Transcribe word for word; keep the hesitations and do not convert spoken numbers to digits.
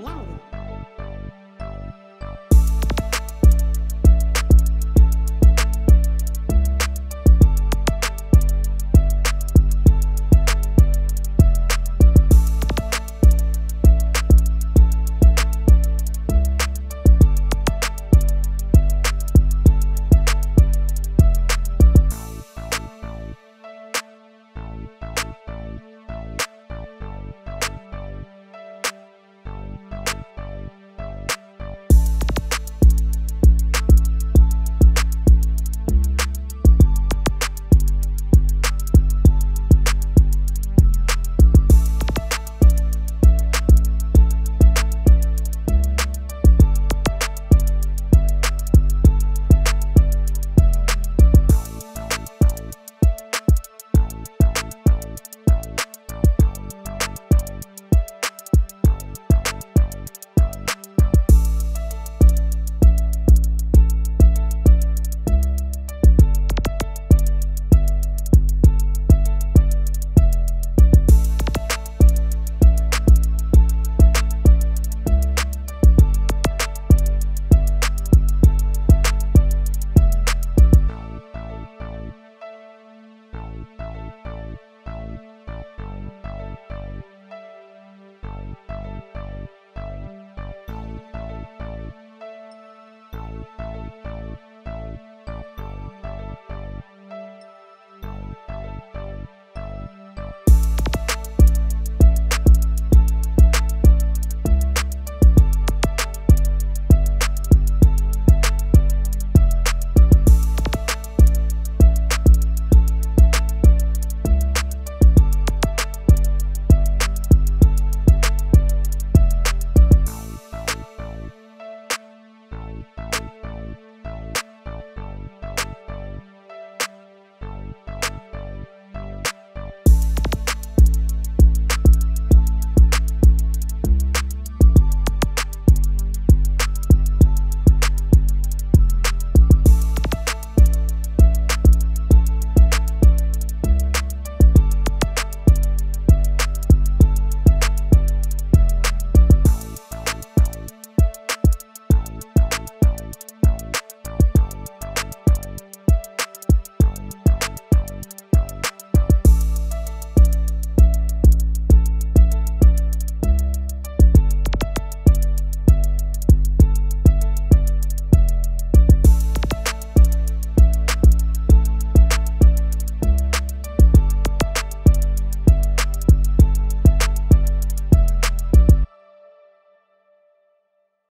love.